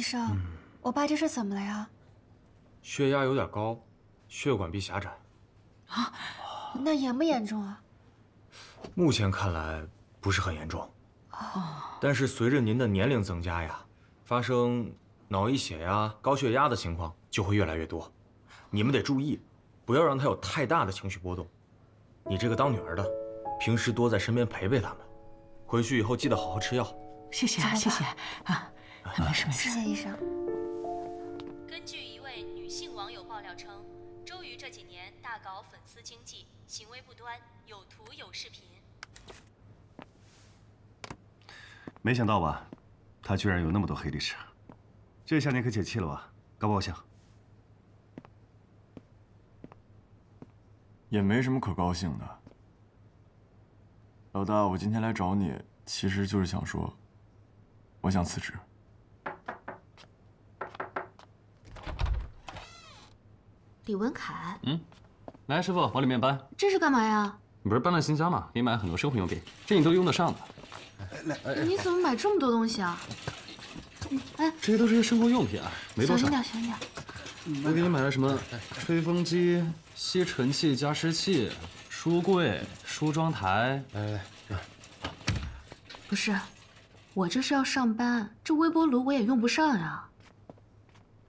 医生，我爸这是怎么了呀？血压有点高，血管壁狭窄。啊，那严不严重啊？目前看来不是很严重。哦。但是随着您的年龄增加呀，发生脑溢血呀、高血压的情况就会越来越多，你们得注意，不要让他有太大的情绪波动。你这个当女儿的，平时多在身边陪陪他们，回去以后记得好好吃药。谢谢啊，谢谢啊。 没事没事，谢谢医生。根据一位女性网友爆料称，周瑜这几年大搞粉丝经济，行为不端，有图有视频。没想到吧，他居然有那么多黑历史，这下你可解气了吧？高不高兴？也没什么可高兴的。老大，我今天来找你，其实就是想说，我想辞职。 李文凯，来，师傅，往里面搬。这是干嘛呀？你不是搬了新家吗？给你买了很多生活用品，这你都用得上的。来，你怎么买这么多东西啊？哎，这些都是些生活用品啊，没多少。小心点，小心点。我给你买了什么？吹风机、吸尘器、加湿器、书柜、梳妆台。来，不是，我这是要上班，这微波炉我也用不上呀。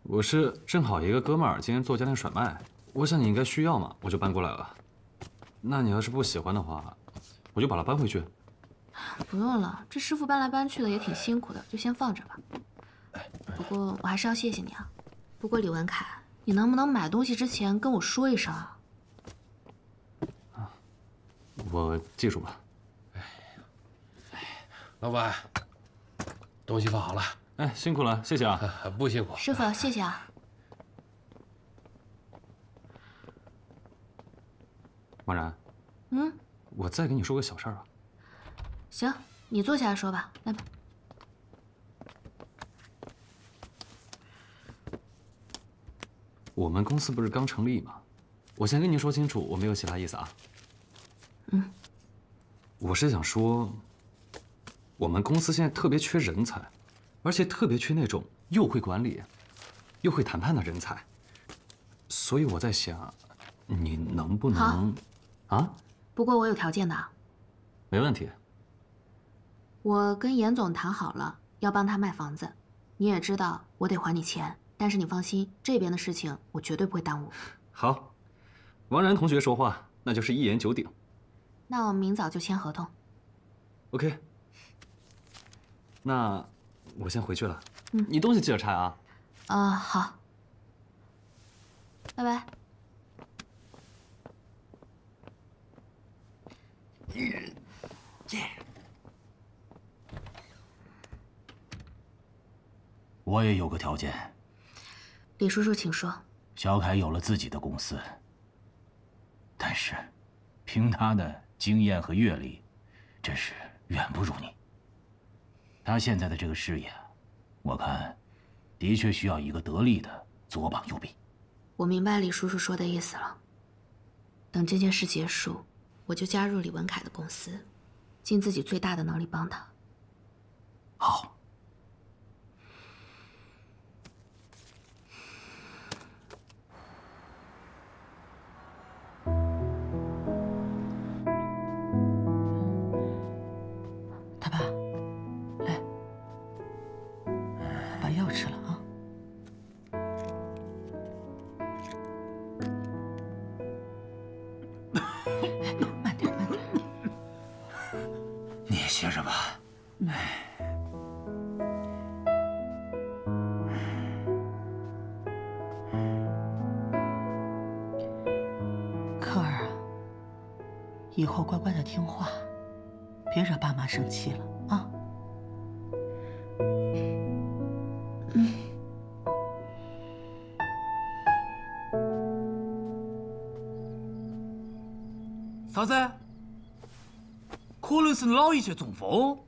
我是正好一个哥们儿今天做家电甩卖，我想你应该需要嘛，我就搬过来了。那你要是不喜欢的话，我就把它搬回去。不用了，这师傅搬来搬去的也挺辛苦的，就先放着吧。不过我还是要谢谢你啊。不过李文凯，你能不能买东西之前跟我说一声啊？我记住了。老板，东西放好了。 哎，辛苦了，谢谢啊！不辛苦，师傅，谢谢啊。王然，我再给你说个小事儿啊。行，你坐下来说吧，来吧。我们公司不是刚成立吗？我先跟您说清楚，我没有其他意思啊。我是想说，我们公司现在特别缺人才。 而且特别缺那种又会管理、又会谈判的人才，所以我在想，你能不能……啊？不过我有条件的。没问题。我跟严总谈好了，要帮他卖房子。你也知道，我得还你钱，但是你放心，这边的事情我绝对不会耽误。好，王然同学说话，那就是一言九鼎。那我明早就签合同。OK。那。 我先回去了，你东西记得拆啊。啊，好，拜拜。我也有个条件。李叔叔，请说。小凯有了自己的公司，但是凭他的经验和阅历，真是远不如你。 他现在的这个事业，我看，的确需要一个得力的左膀右臂。我明白李叔叔说的意思了。等这件事结束，我就加入李文凯的公司，尽自己最大的能力帮他。好。大爸。 药吃了啊！慢点，慢点。你也歇着吧。哎。科儿啊，以后乖乖的听话，别惹爸妈生气了。 啥子？可能是脑溢血中风，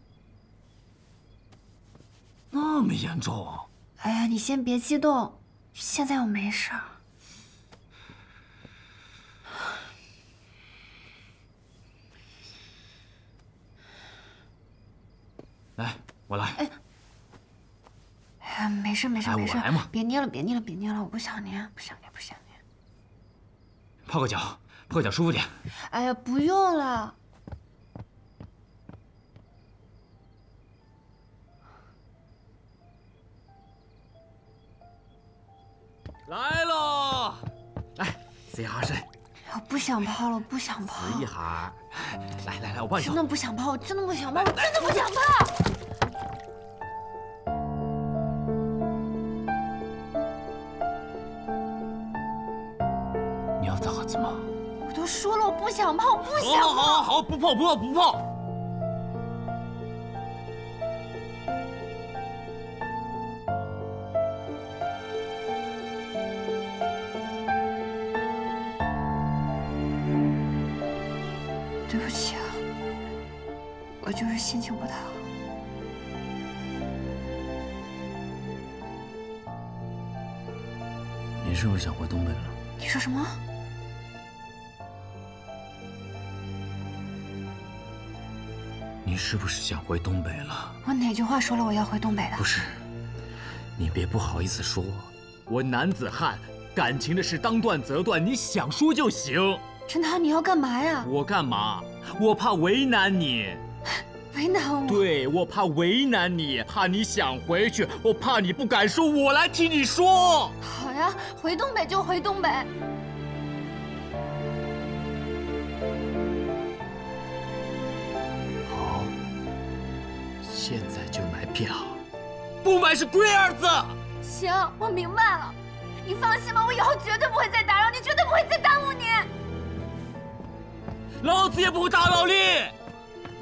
那么严重？哎呀，你先别激动，现在又没事儿。来，我来。哎呀，没。没事没事没事，我来嘛！别捏了别捏了别捏了，我不想捏不想捏不想捏。泡个脚，泡个脚舒服点。哎呀，不用了。 来喽！哎，死一孩睡。我不想泡了，不想泡。死一孩，来来来，我抱你。真的不想泡，我真的不想泡，我真的不想泡。 你要打字吗？我都说了，我不想泡，不想泡。好，好，好，好，不泡，不泡，不泡。 对不起啊，我就是心情不太好。你是不是想回东北了？你说什么？你是不是想回东北了？我哪句话说了我要回东北的？不是，你别不好意思说我，我男子汉，感情的事当断则断，你想说就行。 陈涛，你要干嘛呀？我干嘛？我怕为难你，为难我。对，我怕为难你，怕你想回去，我怕你不敢说，我来替你说。好呀，回东北就回东北。好，现在就买票，不买是龟儿子。行，我明白了，你放心吧，我以后绝对不会再打扰你，绝对不会再耽误你。 老子也不会打扰你，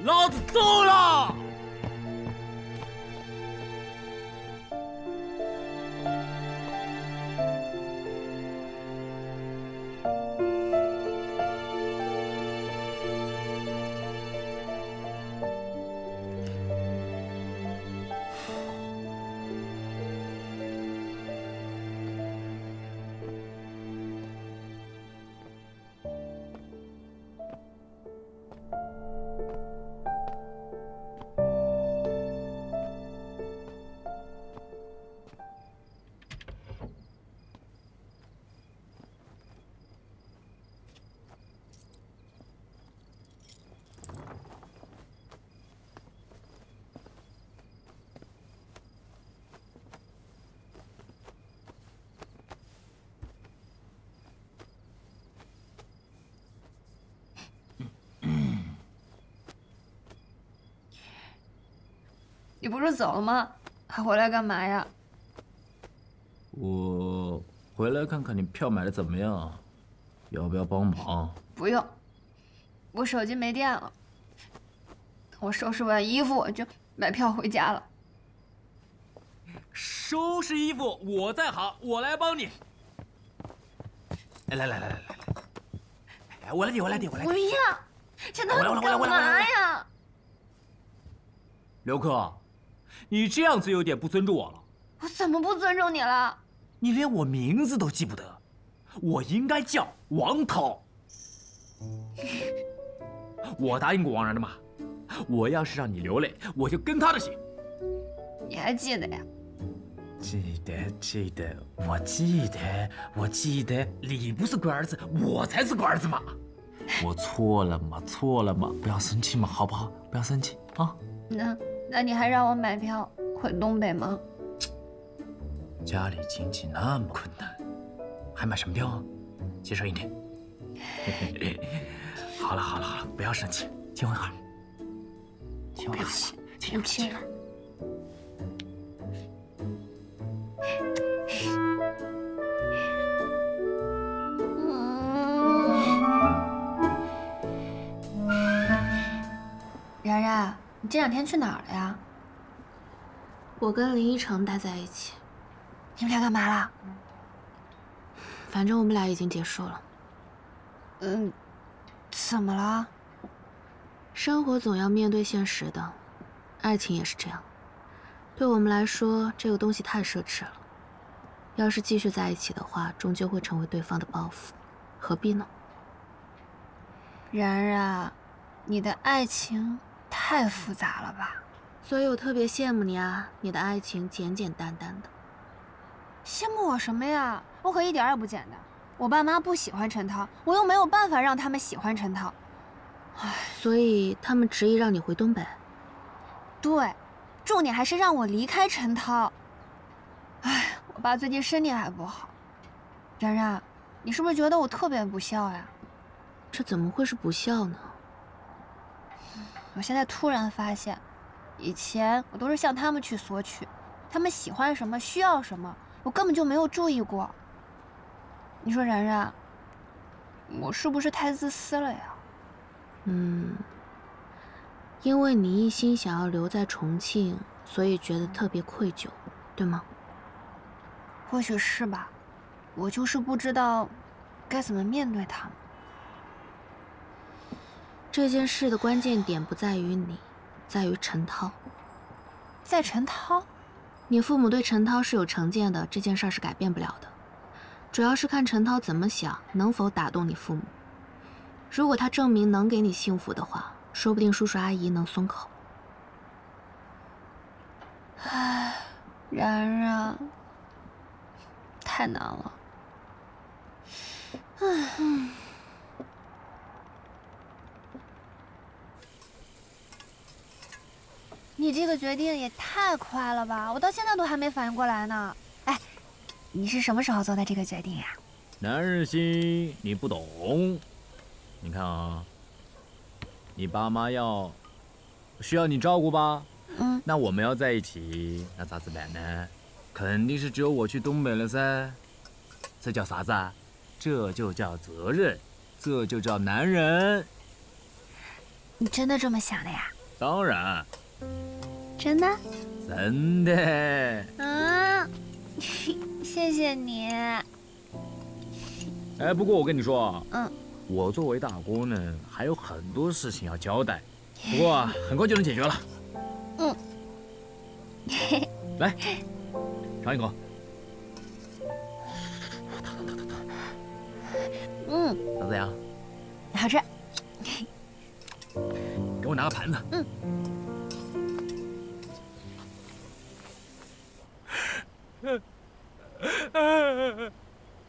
老子走了。你不是走了吗？还回来干嘛呀？我回来看看你票买的怎么样，要不要帮忙？不用，我手机没电了。我收拾完衣服我就买票回家了。收拾衣服我在行，我来帮你。哎，来来来来来，哎，我来递，我来递，我来。不要，陈涛，你干嘛呀？刘克。 你这样子有点不尊重我了。我怎么不尊重你了？你连我名字都记不得，我应该叫王涛。我答应过王然的嘛，我要是让你流泪，我就跟他的姓。你还记得呀？记得，记得，我记得，我记得。你不是龟儿子，我才是龟儿子嘛。我错了嘛，错了嘛，不要生气嘛，好不好？不要生气啊。那。 那你还让我买票回东北吗？家里经济那么困难，还买什么票啊？节省一点。好了好了好了，不要生气，亲我一会儿。亲我一会儿，亲我一会儿。 这两天去哪儿了呀？我跟林依晨待在一起。你们俩干嘛了？反正我们俩已经结束了。嗯，怎么了？生活总要面对现实的，爱情也是这样。对我们来说，这个东西太奢侈了。要是继续在一起的话，终究会成为对方的包袱，何必呢？然然，你的爱情。 太复杂了吧，所以我特别羡慕你啊，你的爱情简简单单的，羡慕我什么呀？我可一点也不简单。我爸妈不喜欢陈涛，我又没有办法让他们喜欢陈涛。唉，所以他们执意让你回东北。对，重点还是让我离开陈涛。唉，我爸最近身体还不好。然然，你是不是觉得我特别不孝呀？这怎么会是不孝呢？我现在突然发现，以前我都是向他们去索取。 他们喜欢什么，需要什么，我根本就没有注意过。你说然然，我是不是太自私了呀？嗯，因为你一心想要留在重庆，所以觉得特别愧疚，对吗？或许是吧，我就是不知道该怎么面对他们。这件事的关键点不在于你，在于陈涛。在陈涛？ 你父母对陈涛是有成见的，这件事是改变不了的，主要是看陈涛怎么想，能否打动你父母。如果他证明能给你幸福的话，说不定叔叔阿姨能松口。唉，然然，太难了。唉。 你这个决定也太快了吧！我到现在都还没反应过来呢。哎，你是什么时候做的这个决定呀？男人心你不懂。你看啊，你爸妈需要你照顾吧？嗯。那我们要在一起，那咋子办呢？肯定是只有我去东北了噻。这叫啥子啊？这就叫责任，这就叫男人。你真的这么想的呀？当然。 真的？真的。嗯，谢谢你。哎，不过我跟你说，嗯，我作为大姑呢，还有很多事情要交代，不过很快就能解决了。嗯。来，尝一口。嗯。咋子呀？好吃。给我拿个盘子。嗯。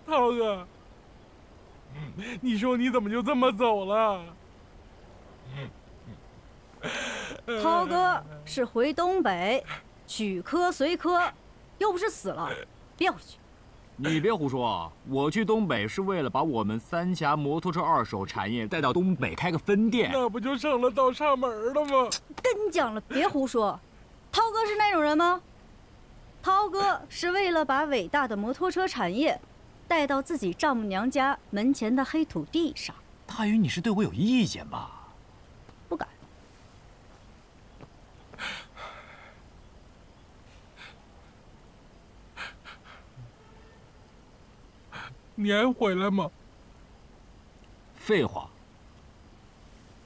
涛哥，你说你怎么就这么走了？涛哥是回东北，娶科随科，又不是死了，憋回去。你别胡说啊！我去东北是为了把我们三峡摩托车二手产业带到东北开个分店，那不就成了倒插门了吗？跟你讲了，别胡说。涛哥是那种人吗？ 涛哥是为了把伟大的摩托车产业带到自己丈母娘家门前的黑土地上。大宇，你是对我有意见吧？不敢。你还回来吗？废话，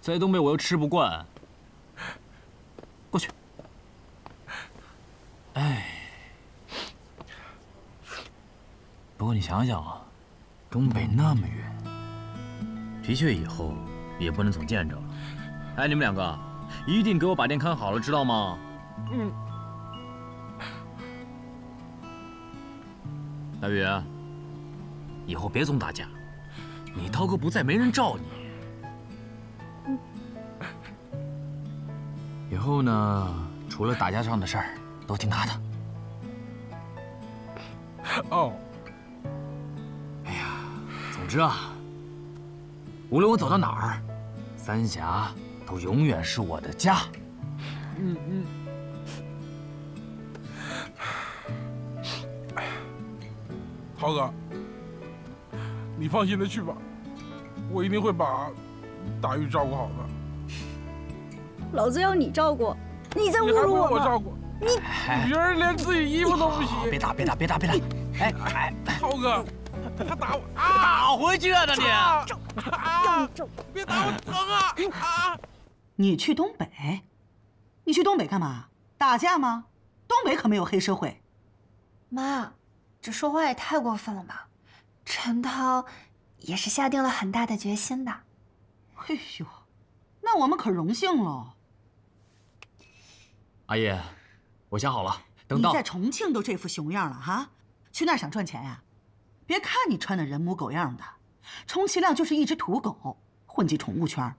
在东北我又吃不惯。过去。哎。 不过你想想啊，东北那么远，的确以后也不能总见着了。哎，你们两个一定给我把店看好了，知道吗？嗯。大宇，以后别总打架，你涛哥不在，没人罩你。以后呢，除了打架上的事儿，都听他的。哦。 总之啊，无论我走到哪儿，三峡都永远是我的家。嗯嗯。涛哥，你放心的去吧，我一定会把大玉照顾好的。老子要你照顾，你在侮辱我！我照顾你，女人连自己衣服都不洗。别打，别打，别打，别打！哎哎，涛哥。 他打我啊！打回去啊！那你中啊！别打我，疼啊！啊！你去东北？你去东北干嘛？打架吗？东北可没有黑社会。妈，这说话也太过分了吧！陈涛也是下定了很大的决心的。哎呦，那我们可荣幸喽。阿姨，我想好了，等到你在重庆都这副熊样了哈。去那儿想赚钱呀？别看你穿的人模狗样的，充其量就是一只土狗，混进宠物圈，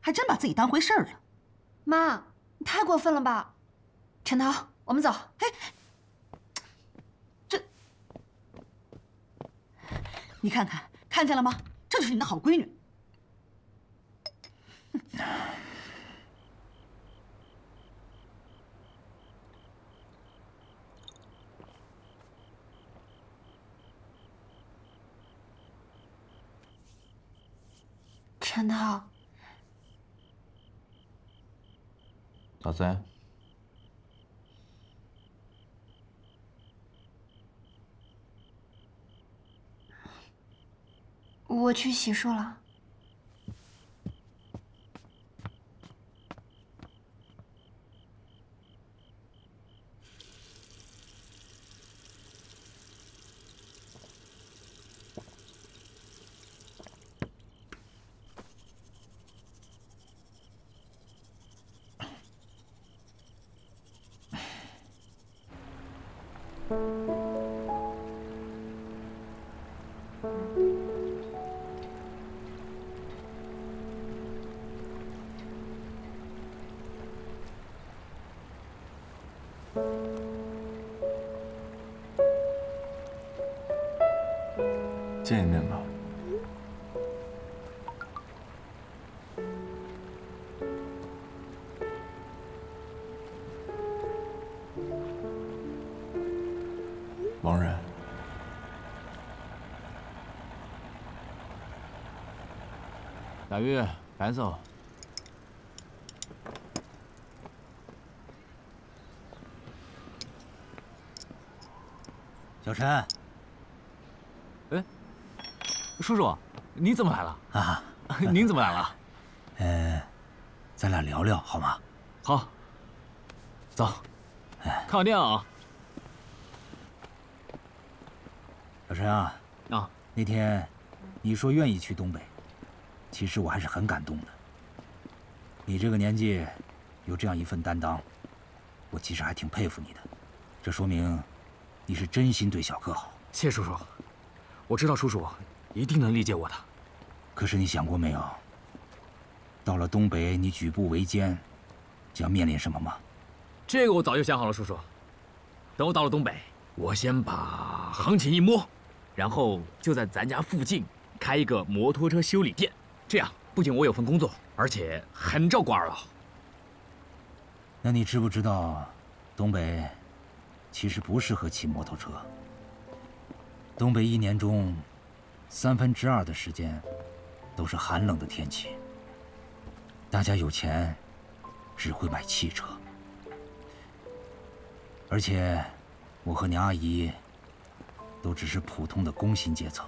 还真把自己当回事儿了。妈，你太过分了吧？陈涛，我们走。哎，这，你看看，看见了吗？这就是你的好闺女。 陈涛，咋子？我去洗漱了。 见一面吧。王然，大玉，白走。 小陈，哎，叔叔，你怎么来了？啊，您怎么来了？咱俩聊聊好吗？好，走，看好电影啊。小陈啊，啊，那天你说愿意去东北，其实我还是很感动的。你这个年纪有这样一份担当，我其实还挺佩服你的，这说明。 你是真心对小柯好，谢叔叔，我知道叔叔一定能理解我的。可是你想过没有，到了东北你举步维艰，将面临什么吗？这个我早就想好了，叔叔。等我到了东北，我先把行情一摸，然后就在咱家附近开一个摩托车修理店。这样不仅我有份工作，而且还能照顾二老。那你知不知道，东北？ 其实不适合骑摩托车。东北一年中，2/3的时间都是寒冷的天气。大家有钱只会买汽车，而且我和娘阿姨都只是普通的工薪阶层，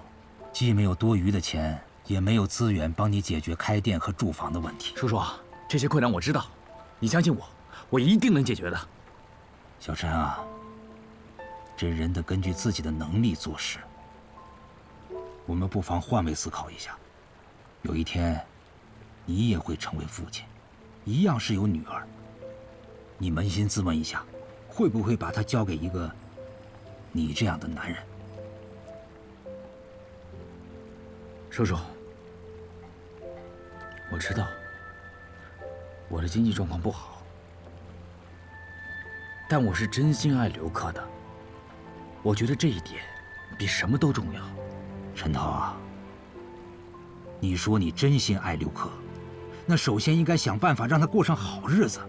既没有多余的钱，也没有资源帮你解决开店和住房的问题。叔叔，这些困难我知道，你相信我，我一定能解决的。小陈啊。 这人得根据自己的能力做事。我们不妨换位思考一下，有一天，你也会成为父亲，一样是有女儿。你扪心自问一下，会不会把她交给一个你这样的男人？叔叔，我知道我的经济状况不好，但我是真心爱刘克的。 我觉得这一点比什么都重要。陈涛啊，你说你真心爱刘克，那首先应该想办法让他过上好日子。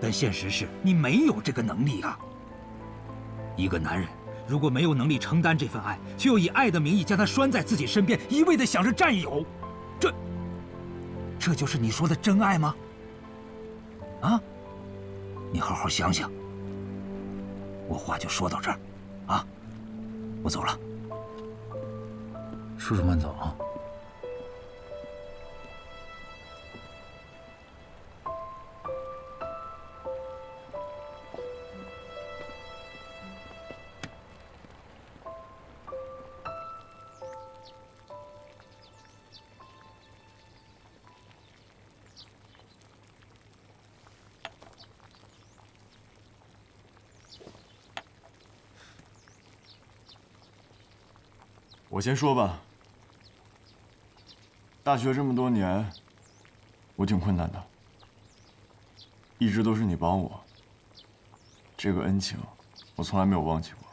但现实是你没有这个能力啊。一个男人如果没有能力承担这份爱，却又以爱的名义将他拴在自己身边，一味的想着占有，这就是你说的真爱吗？啊？你好好想想。我话就说到这儿。 啊，我走了，叔叔慢走啊。我先说吧。大学这么多年，我挺困难的，一直都是你帮我。这个恩情，我从来没有忘记过。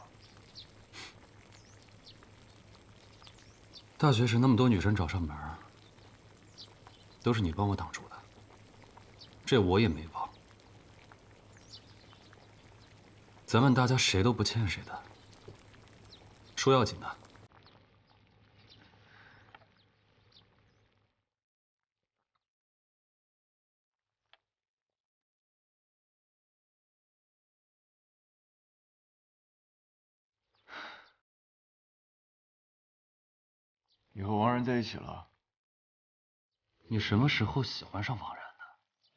大学时那么多女生找上门，都是你帮我挡住的，这我也没忘。咱们大家谁都不欠谁的，说要紧的。 你和王然在一起了？你什么时候喜欢上王然的？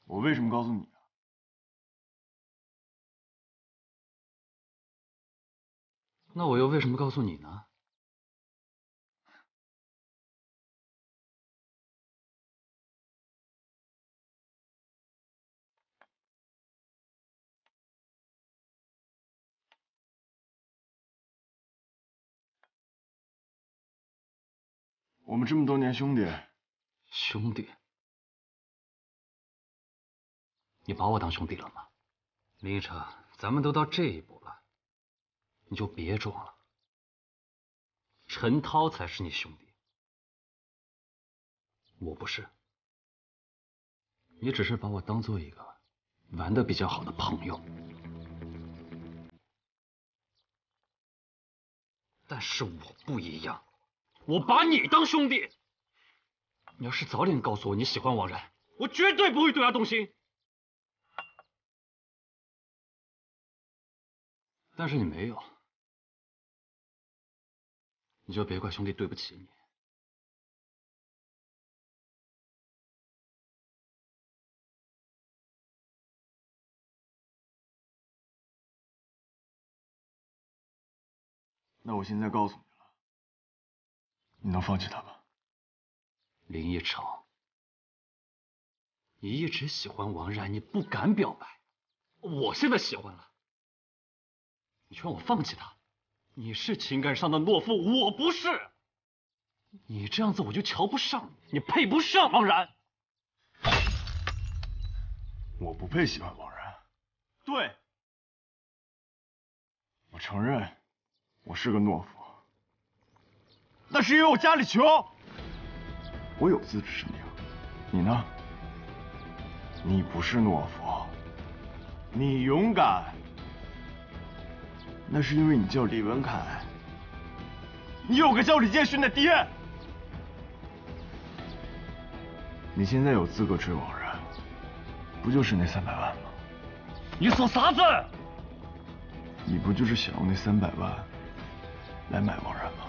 我为什么告诉你啊？那我又为什么告诉你呢？我们这么多年兄弟，兄弟，你把我当兄弟了吗？林一晨，咱们都到这一步了，你就别装了。陈涛才是你兄弟，我不是。你只是把我当做一个玩得比较好的朋友，但是我不一样。 我把你当兄弟，你要是早点告诉我你喜欢王然，我绝对不会对他动心。但是你没有，你就别怪兄弟对不起你。那我现在告诉你。 你能放弃他吗，林一城？你一直喜欢王然，你不敢表白。我现在喜欢了，你劝我放弃他，你是情感上的懦夫，我不是。你这样子我就瞧不上你，你配不上王然。我不配喜欢王然。对，我承认，我是个懦夫。 那是因为我家里穷，我有自知之明。你呢？你不是懦夫，你勇敢。那是因为你叫李文凯，你有个叫李建勋的爹。你现在有资格追王然，不就是那300万吗？你说啥子？你不就是想用那300万来买王然吗？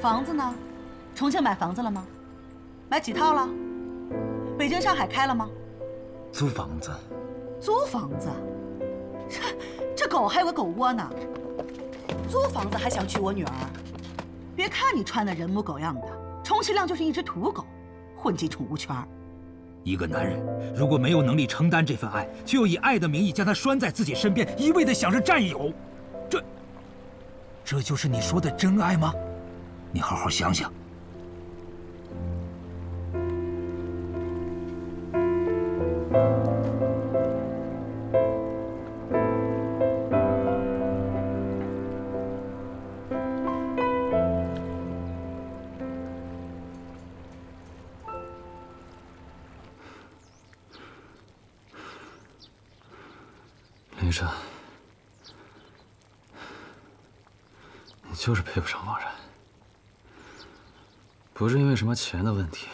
房子呢？重庆买房子了吗？买几套了？北京、上海开了吗？租房子。租房子？这狗还有个狗窝呢，租房子还想娶我女儿？别看你穿的人模狗样的，充其量就是一只土狗，混进宠物圈。一个男人如果没有能力承担这份爱，却又以爱的名义将它拴在自己身边，一味的想着占有，这就是你说的真爱吗？你好好想想。 医生，你就是配不上王然，不是因为什么钱的问题，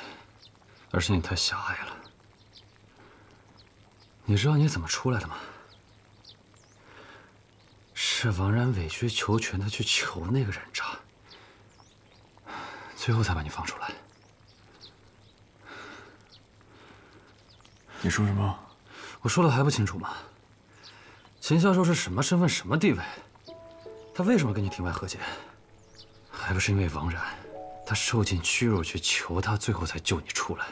而是你太狭隘了。你知道你怎么出来的吗？是王然委曲求全的去求那个人渣，最后才把你放出来。你说什么？我说的还不清楚吗？秦教授是什么身份、什么地位？他为什么跟你庭外和解？还不是因为王然，他受尽屈辱去求他，最后才救你出来。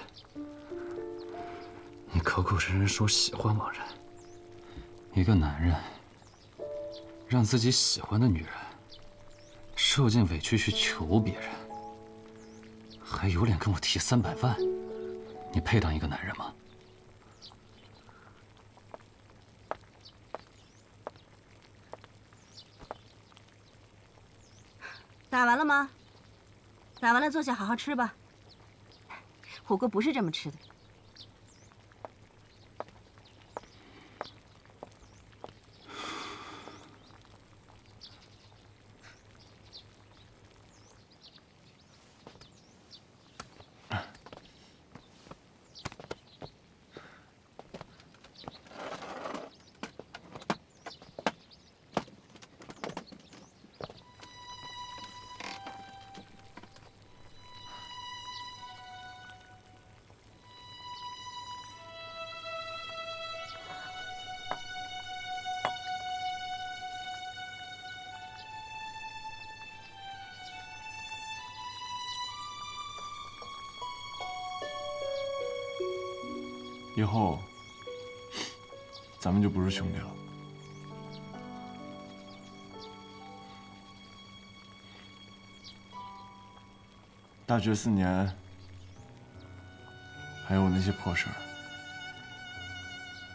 你口口声声说喜欢王然，一个男人让自己喜欢的女人受尽委屈去求别人，还有脸跟我提300万？你配当一个男人吗？ 打完了吗？打完了，坐下好好吃吧。火锅不是这么吃的。以后，咱们就不是兄弟了。大学4年，还有我那些破事儿，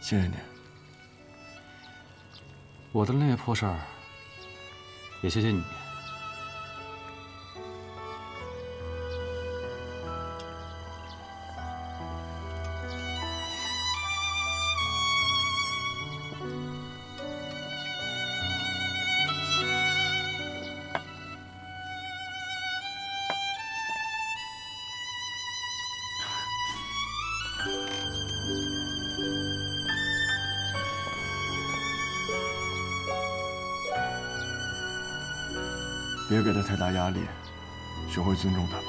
谢谢你。我的那些破事儿，也谢谢你。别给他太大压力，学会尊重他吧。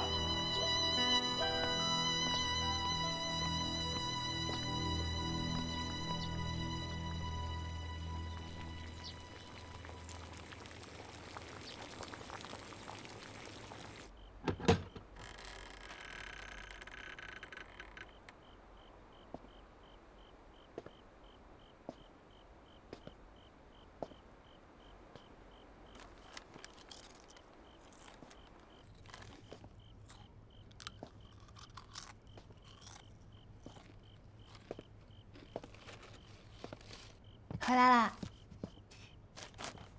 回来啦，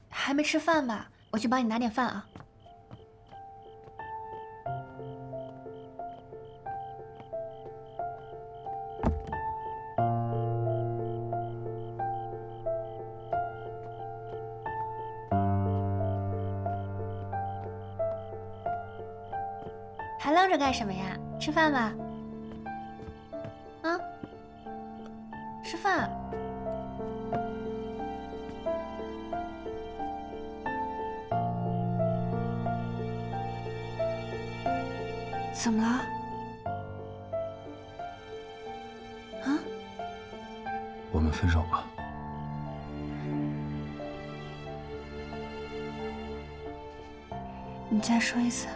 还没吃饭吧？我去帮你拿点饭啊。还愣着干什么呀？吃饭吧。啊，吃饭。 怎么了？啊？我们分手吧。你再说一次。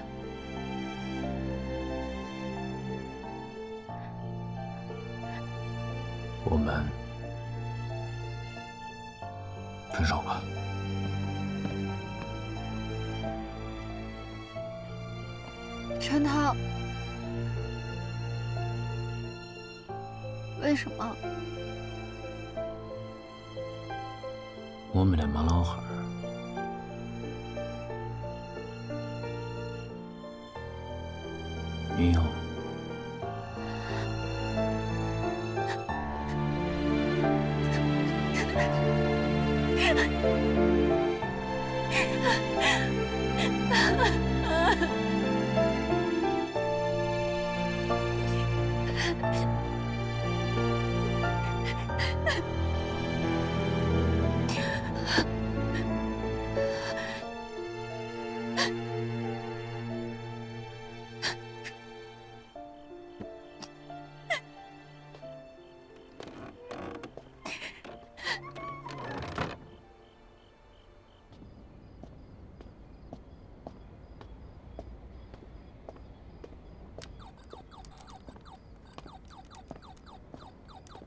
我们分手吧。 陈涛，为什么？我们俩冇撈下，你有。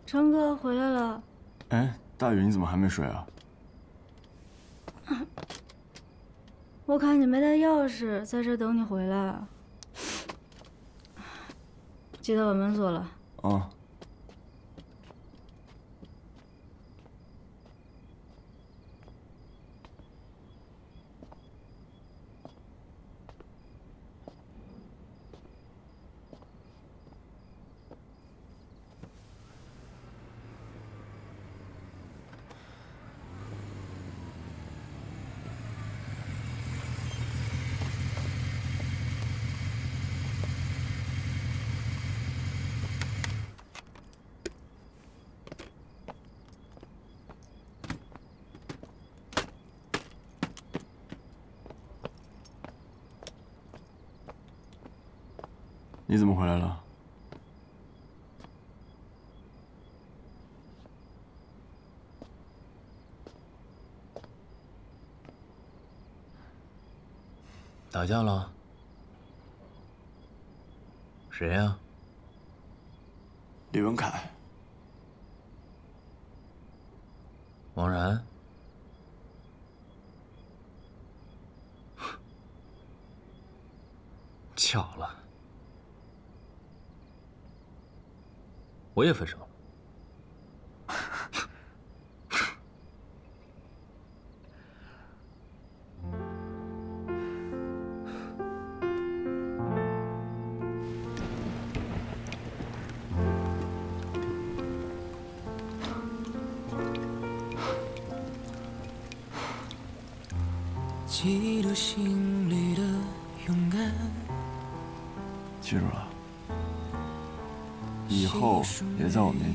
长哥回来了。哎，大宇，你怎么还没睡啊？我看你没带钥匙，在这等你回来。记得把门锁了。啊。 你怎么回来了？打架了？谁呀？李文凯。王然。巧了。 我也分手了。记录心里的勇敢。记住了。 以后也在我面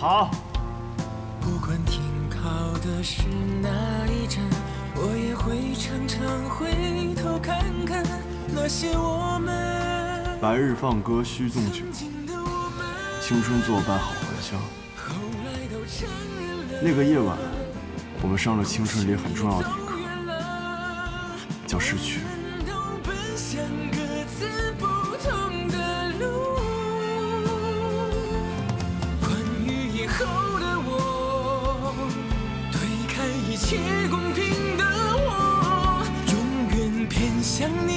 好。不管停靠的是哪一站，我也会常常回头看看那些我们。白日放歌须纵酒，青春作伴好还乡。那个夜晚，我们上了青春里很重要的一课，叫失去。 一切公平的我，永远偏向。